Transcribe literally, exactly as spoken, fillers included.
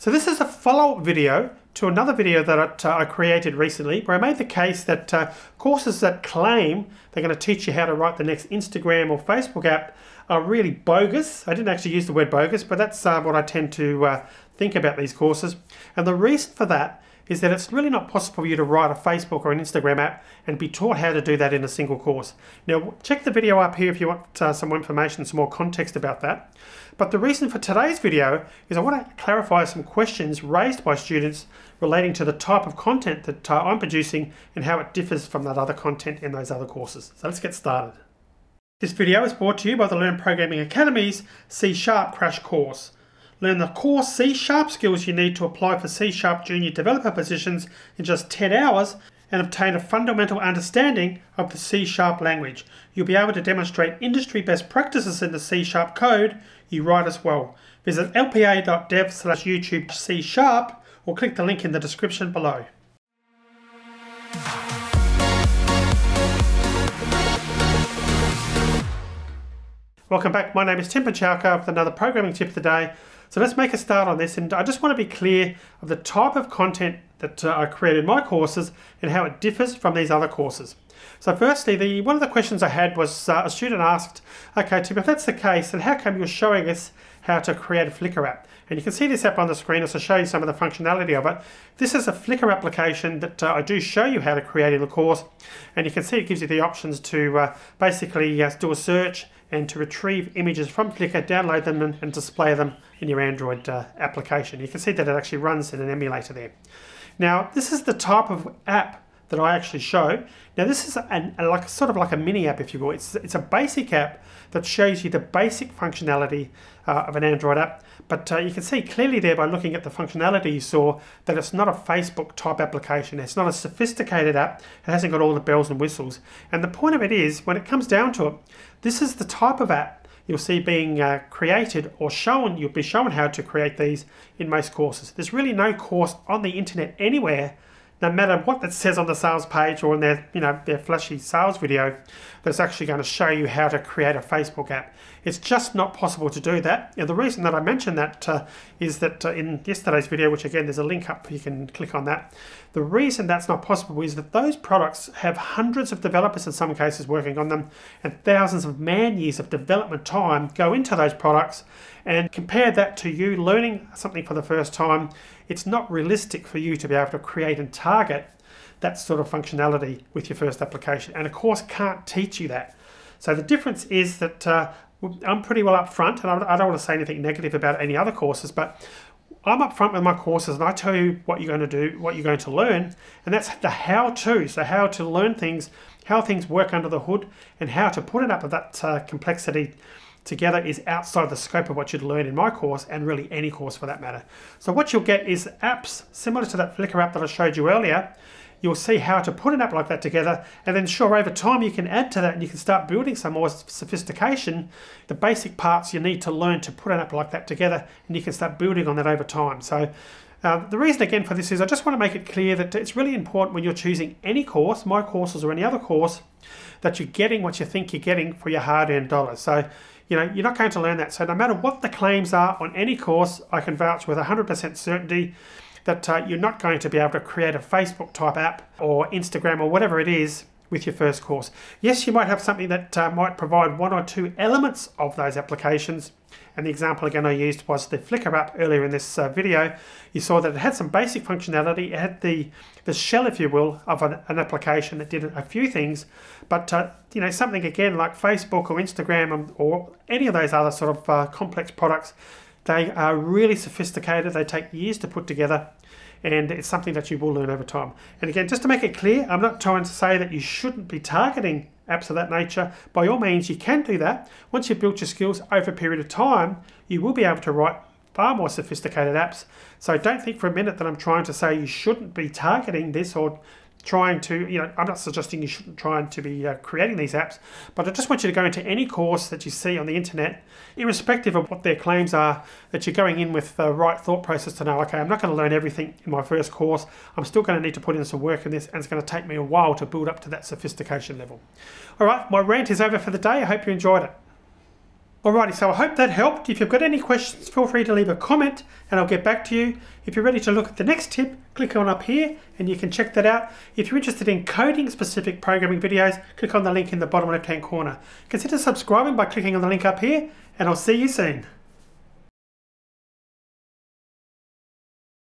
So this is a follow-up video to another video that I, uh, I created recently, where I made the case that uh, courses that claim they're going to teach you how to write the next Instagram or Facebook app are really bogus. I didn't actually use the word bogus, but that's uh, what I tend to uh, think about these courses. And the reason for that is that it's really not possible for you to write a Facebook or an Instagram app and be taught how to do that in a single course. Now, check the video up here if you want uh, some more information, some more context about that. But the reason for today's video is I want to clarify some questions raised by students relating to the type of content that uh, I'm producing and how it differs from that other content in those other courses. So let's get started. This video is brought to you by the Learn Programming Academy's C sharp Crash Course. Learn the core C sharp skills you need to apply for C sharp junior developer positions in just ten hours and obtain a fundamental understanding of the C sharp language. You'll be able to demonstrate industry best practices in the C sharp code you write as well. Visit L P A dot dev slash YouTube C sharp or click the link in the description below. Welcome back. My name is Tim Buchalka with another Programming Tip of the Day. So let's make a start on this, and I just want to be clear of the type of content that uh, I create in my courses and how it differs from these other courses. So firstly, the, one of the questions I had was uh, a student asked, okay Tim, if that's the case, then how come you're showing us how to create a Flickr app? And you can see this app on the screen as I show you some of the functionality of it. This is a Flickr application that uh, I do show you how to create in the course, and you can see it gives you the options to uh, basically uh, do a search and to retrieve images from Flickr, download them and, and display them in your Android uh, application. You can see that it actually runs in an emulator there. Now, this is the type of app that I actually show. Now, this is an, a like, sort of like a mini app, if you will. It's, it's a basic app that shows you the basic functionality uh, of an Android app. But uh, you can see clearly there by looking at the functionality you saw that it's not a Facebook type application. It's not a sophisticated app. It hasn't got all the bells and whistles. And the point of it is, when it comes down to it, this is the type of app you'll see being uh, created or shown, you'll be shown how to create these in most courses. There's really no course on the internet anywhere, no matter what that says on the sales page or in their, you know, their flashy sales video, that's actually going to show you how to create a Facebook app. It's just not possible to do that. And the reason that I mention that uh, is that uh, in yesterday's video, which again, there's a link up, you can click on that. The reason that's not possible is that those products have hundreds of developers in some cases working on them, and thousands of man years of development time go into those products. And compare that to you learning something for the first time. It's not realistic for you to be able to create and target that sort of functionality with your first application. And a course can't teach you that. So the difference is that uh, I'm pretty well upfront, and I don't want to say anything negative about any other courses, but I'm upfront with my courses and I tell you what you're going to do, what you're going to learn, and that's the how-to. So how to learn things, how things work under the hood, and how to put it up with that uh, complexity together is outside the scope of what you'd learn in my course, and really any course for that matter. So what you'll get is apps similar to that Flickr app that I showed you earlier. You'll see how to put an app like that together, and then sure, over time you can add to that and you can start building some more sophistication, the basic parts you need to learn to put an app like that together, and you can start building on that over time. So Uh, the reason again for this is I just want to make it clear that it's really important when you're choosing any course, my courses or any other course, that you're getting what you think you're getting for your hard-earned dollars. So, you know, you're not going to learn that. So no matter what the claims are on any course, I can vouch with one hundred percent certainty that uh, you're not going to be able to create a Facebook type app or Instagram or whatever it is with your first course. Yes, you might have something that uh, might provide one or two elements of those applications. And the example again I used was the Flickr app earlier in this uh, video. You saw that it had some basic functionality. It had the, the shell, if you will, of an, an application that did a few things. But uh, you know, something again like Facebook or Instagram or any of those other sort of uh, complex products, they are really sophisticated. They take years to put together. And it's something that you will learn over time. And again, just to make it clear, I'm not trying to say that you shouldn't be targeting apps of that nature. By all means, you can do that. Once you've built your skills over a period of time, you will be able to write far more sophisticated apps. So don't think for a minute that I'm trying to say you shouldn't be targeting this or trying to, you know, I'm not suggesting you shouldn't try to be uh, creating these apps, but I just want you to go into any course that you see on the internet, irrespective of what their claims are, that you're going in with the right thought process to know, okay, I'm not going to learn everything in my first course. I'm still going to need to put in some work in this, and it's going to take me a while to build up to that sophistication level. All right, my rant is over for the day. I hope you enjoyed it. Alrighty, so I hope that helped. If you've got any questions, feel free to leave a comment and I'll get back to you. If you're ready to look at the next tip, click on up here and you can check that out. If you're interested in coding specific programming videos, click on the link in the bottom left hand corner. Consider subscribing by clicking on the link up here, and I'll see you soon.